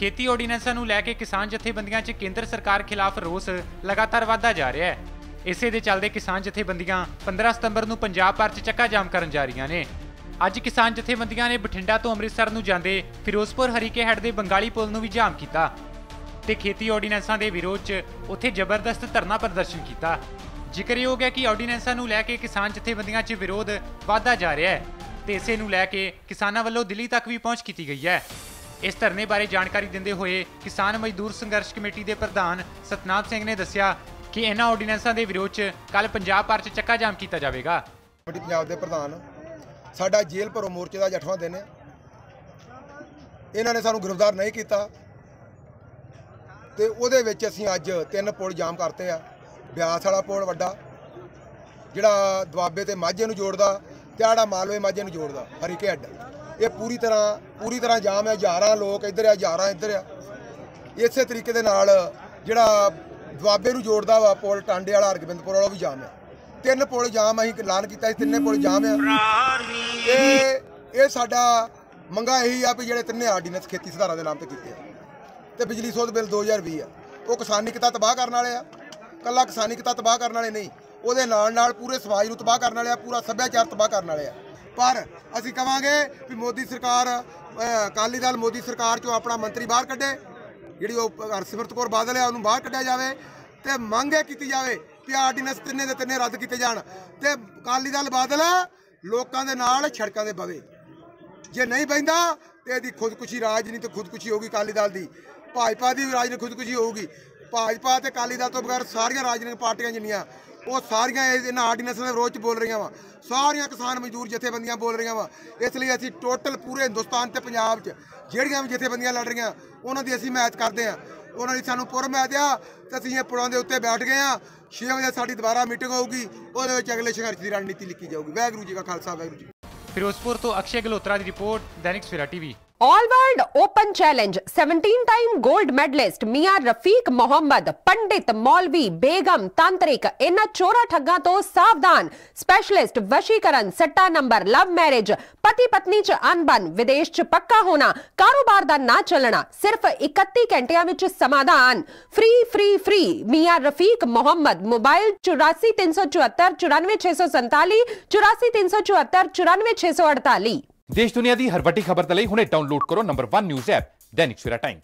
खेती ऑर्ਡੀਨੈਂਸਾਂ ਨੂੰ ਲੈ ਕੇ किसान ਜਥੇਬੰਦੀਆਂ 'ਚ ਕੇਂਦਰ ਸਰਕਾਰ ਖਿਲਾਫ ਰੋਸ ਲਗਾਤਾਰ ਵਧਦਾ ਜਾ ਰਿਹਾ ਹੈ। ਇਸੇ ਦੇ ਚੱਲਦੇ किसान ਜਥੇਬੰਦੀਆਂ 15 ਸਤੰਬਰ ਨੂੰ ਪੰਜਾਬ ਭਰ 'ਚ ਚੱਕਾ ਜਾਮ ਕਰਨ ਜਾ ਰਹੀਆਂ ਨੇ। ਅੱਜ किसान ਜਥੇਬੰਦੀਆਂ ਨੇ ਬਠਿੰਡਾ ਤੋਂ ਅੰਮ੍ਰਿਤਸਰ ਨੂੰ ਜਾਂਦੇ ਫਿਰੋਜ਼ਪੁਰ ਹਰੀਕੇ ਹੈਡ ਦੇ ਬੰਗਾਲੀ ਪੁਲ ਨੂੰ ਵੀ ਜਾਮ ਕੀਤਾ ਤੇ खेती ऑर्ਡੀਨੈਂਸਾਂ ਦੇ ਵਿਰੋਧ 'ਚ ਉੱਥੇ ਜ਼ਬਰਦਸਤ ਧਰਨਾ ਪ੍ਰਦਰਸ਼ਨ ਕੀਤਾ। ਜ਼ਿਕਰਯੋਗ है कि ऑर्ਡੀਨੈਂਸਾਂ ਨੂੰ ਲੈ ਕੇ किसान ਜਥੇਬੰਦੀਆਂ 'ਚ ਵਿਰੋਧ ਵਧਦਾ ਜਾ ਰਿਹਾ ਹੈ ਤੇ ਇਸੇ ਨੂੰ ਲੈ ਕੇ ਕਿਸਾਨਾਂ ਵੱਲੋਂ ਦਿੱਲੀ ਤੱਕ ਵੀ ਪਹੁੰਚ ਕੀਤੀ ਗਈ ਹੈ। इस धरने बारे जानकारी देंदे हुए किसान मजदूर संघर्ष कमेटी के प्रधान सतनाम सिंह ने दस्सिया कि इन्हां ऑर्डीनेंसां दे विरोध च कल पंजाब भर च चक्का जाम किया जाएगा। कमेटी पंजाब दे प्रधान साडा जेल भरो मोर्चे का 8वां दिन है। इन्हां ने सानू गिरफ्तार नहीं किया ते उहदे विच असीं अज 3 पुल जाम करते हैं। ब्यास वाला पुल वड्डा जिहड़ा दुआबे ते माझे नूं जोड़दा ते आड़ा मालवे माझे नूं जोड़दा हरीके अड्ड ये पूरी तरह जाम है। हज़ारां लोग इधर है, हज़ारां इधर है। इस तरीके दे नाल जिहड़ा दुआबे नूं जोड़दा वा पुल टांडे वाला हरगोबिंदपुर वाला भी जाम है। 3 पुल जाम असीं ऐलान कीता, तिन्ने पुल जाम है। ये साडा मंगा यही है भी जिहड़े 3 आर्डीनेंस खेती सुधारां दे नाम ते कीते आ ते बिजली सोध बिल 2020 है, वो किसानी किता तबाह करन वाले आ। कल्ला किसानी किता तबाह करन वाले नहीं, ਉਹਦੇ ਨਾਲ पूरे समाज ਨੂੰ ਤਬਾਹ ਕਰਨ ਵਾਲੇ ਆ, पूरा ਸੱਭਿਆਚਾਰ ਤਬਾਹ ਕਰਨ ਵਾਲੇ ਆ। पर ਅਸੀਂ ਕਵਾਂਗੇ ਵੀ मोदी सरकार ਅਕਾਲੀ ਦਲ मोदी सरकार ਚੋਂ ਆਪਣਾ ਮੰਤਰੀ ਬਾਹਰ ਕੱਢੇ, ਜਿਹੜੀ ਉਹ ਹਰਸਿਮਰਤ ਕੌਰ ਬਾਦਲ ਆ ਉਹਨੂੰ ਬਾਹਰ ਕੱਢਿਆ ਜਾਵੇ ਤੇ ਮੰਗ ਇਹ ਕੀਤੀ ਜਾਵੇ ਕਿ ਆਰਡੀਨੈਂਸ 3 ਦੇ 3 ਰੱਦ ਕੀਤੇ ਜਾਣ ਤੇ ਅਕਾਲੀ ਦਲ ਬਾਦਲ ਲੋਕਾਂ ਦੇ ਨਾਲ ਸੜਕਾਂ ਦੇ ਬਵੇ। ਜੇ ਨਹੀਂ ਬਹਿੰਦਾ ਤੇ ਇਹਦੀ ਖੁਦਕੁਸ਼ੀ ਰਾਜਨੀਤੀ ਖੁਦਕੁਸ਼ੀ ਹੋਊਗੀ ਅਕਾਲੀ ਦਲ ਦੀ, ਭਾਜਪਾ ਦੀ ਰਾਜਨੀਤੀ ਖੁਦਕੁਸ਼ੀ ਹੋਊਗੀ। भाजपा तो अकाली दल तो बगैर सारिया राजनीतिक पार्टियां जिन्नियां वो सारिया इन्हां आर्डीनेंसां दे विरोध बोल रही वा, सारिया किसान मजदूर जथेबंदियां बोल रही वा। इसलिए असीं टोटल पूरे हिंदुस्तान ते पंजाब च जिहड़ियां भी जथेबंदियां लड़ रही उन्हां दी असीं हिमायत करदे आ। उन्हां ने सानूं पुर मैद आ ते असीं पुलां दे उत्ते बैठ गए आ। 6 बजे साडी दोबारा मीटिंग होगी, उहदे विच अगले संघर्ष की रणनीति लिखी जाऊगी। वाहिगुरू जी का खालसा, वाहिगुरू जी। फिरोजपुर तो अक्षय गल्होत्रा की रिपोर्ट, Dainik Savera TV. All world open challenge 17 time gold medallist Miyar Rafiq Mohammad, पंडित मौलवी बेगम तांत्रिक इन्हां चोरा ठग्गां तो सावधान। स्पेशलिस्ट वशीकरण, सट्टा नंबर, लव मैरिज, पति पत्नी च अनबन, विदेश च पक्का होना, कारोबार दा ना चलना, सिर्फ 31 घंटियां विच समाधान। फ्री फ्री फ्री मियार रफीक मोहम्मद। मोबाइल 84 374 94 647, 84 374 94 648। देश दुनिया दी हर वड्डी खबर दे लई हुणे डाउनलोड करो number 1 news app Dainik Savera time.